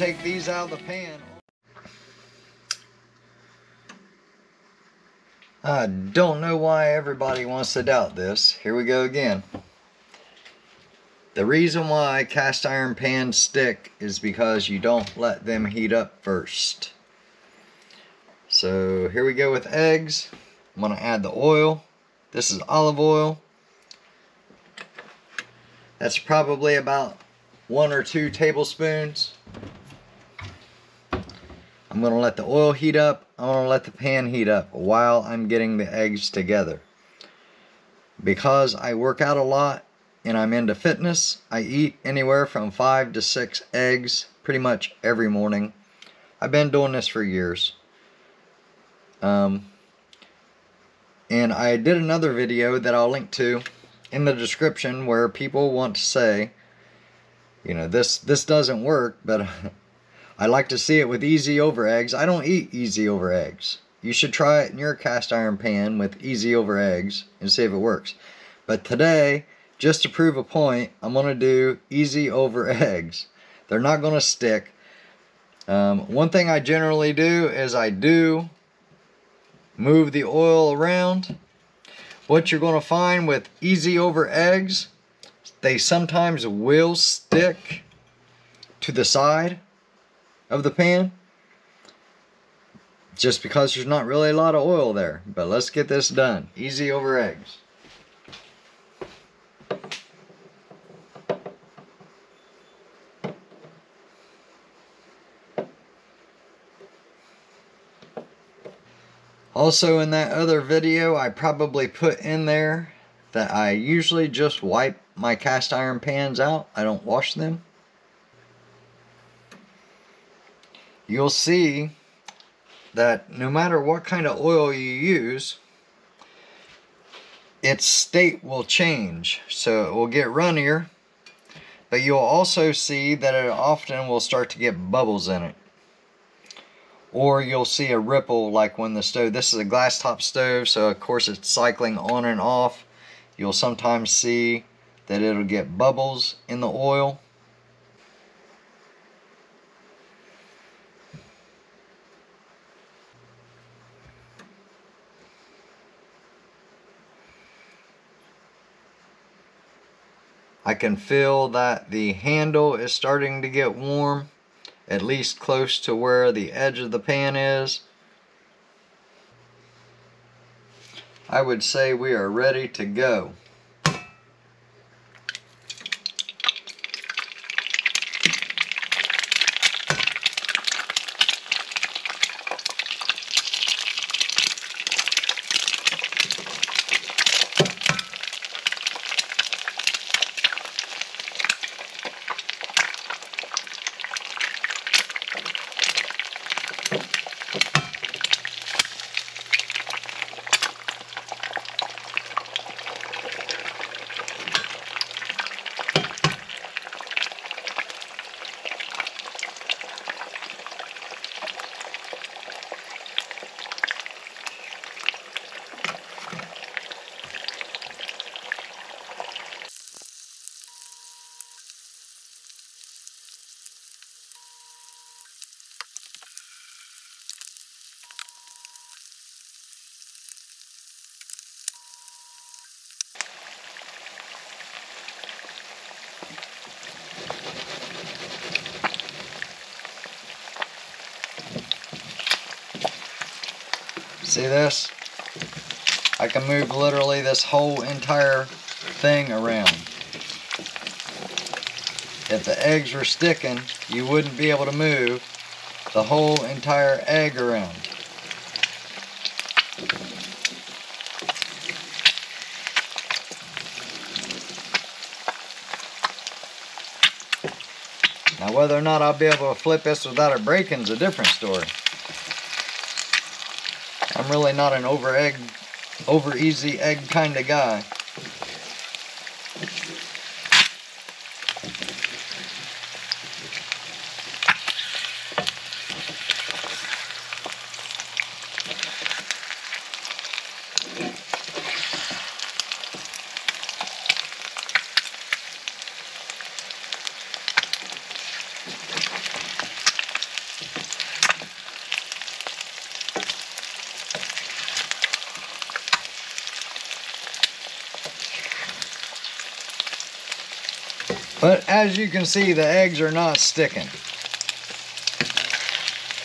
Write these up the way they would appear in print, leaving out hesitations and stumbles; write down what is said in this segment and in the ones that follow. take these out of the pan. I don't know why everybody wants to doubt this. Here we go again. The reason why cast iron pans stick is because you don't let them heat up first. So here we go with eggs. I'm going to add the oil. This is olive oil. That's probably about 1 or 2 tablespoons. I'm going to let the oil heat up. I'm going to let the pan heat up while I'm getting the eggs together. Because I work out a lot and I'm into fitness, I eat anywhere from 5 to 6 eggs pretty much every morning. I've been doing this for years. And I did another video that I'll link to in the description where people want to say, you know, this doesn't work, but I like to see it with easy over eggs. I don't eat easy over eggs. You should try it in your cast iron pan with easy over eggs and see if it works. But today, just to prove a point, I'm going to do easy over eggs. They're not going to stick. One thing I generally do is I do move the oil around. What you're going to find with easy over eggs, they sometimes will stick to the side of the pan just because there's not really a lot of oil there. But let's get this done. Easy over eggs. Also, in that other video, I probably put in there that I usually just wipe my cast iron pans out. I don't wash them. You'll see that no matter what kind of oil you use, its state will change. So it will get runnier, but you'll also see that it often will start to get bubbles in it. Or you'll see a ripple like when the stove, this is a glass top stove, so of course it's cycling on and off. You'll sometimes see that it'll get bubbles in the oil. I can feel that the handle is starting to get warm, at least close to where the edge of the pan is. I would say we are ready to go. See this? I can move literally this whole entire thing around. If the eggs were sticking, you wouldn't be able to move the whole entire egg around. Now whether or not I'll be able to flip this without it breaking is a different story. I'm really not an over easy egg kind of guy. But as you can see, the eggs are not sticking.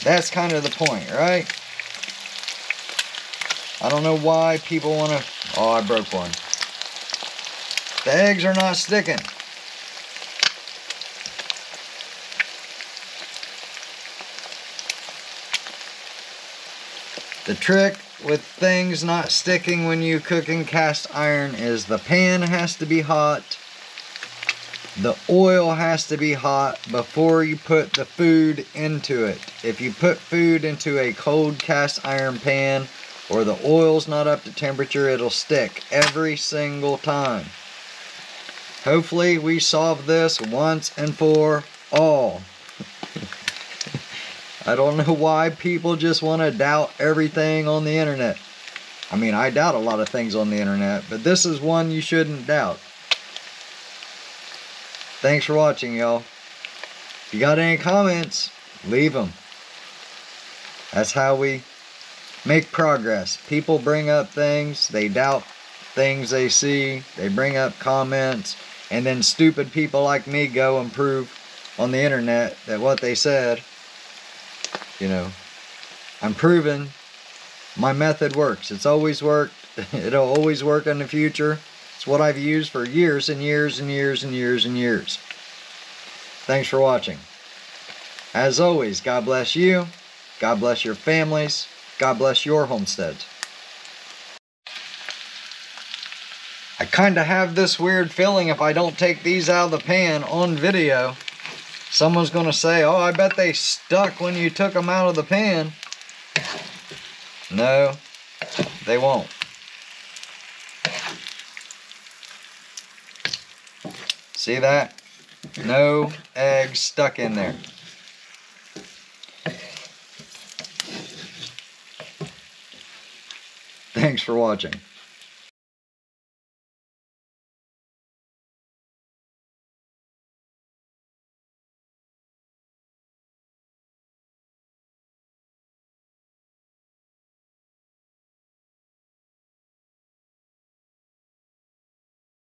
That's kind of the point, right? I don't know why people want to... Oh, I broke one. The eggs are not sticking. The trick with things not sticking when you cook in cast iron is the pan has to be hot, the oil has to be hot before you put the food into it. If you put food into a cold cast iron pan or the oil's not up to temperature, it'll stick every single time. Hopefully we solve this once and for all. I don't know why people just want to doubt everything on the internet. I mean, I doubt a lot of things on the internet, but this is one you shouldn't doubt. Thanks for watching, y'all. If you got any comments, leave them. That's how we make progress. People bring up things, they doubt things they see, they bring up comments, and then stupid people like me go and prove on the internet that what they said, you know, I'm proven my method works. It's always worked. It'll always work in the future. It's what I've used for years and years and years and years and years. Thanks for watching. As always, God bless you. God bless your families. God bless your homesteads. I kind of have this weird feeling if I don't take these out of the pan on video, someone's going to say, oh, I bet they stuck when you took them out of the pan. No, they won't. See that? No eggs stuck in there. Thanks for watching.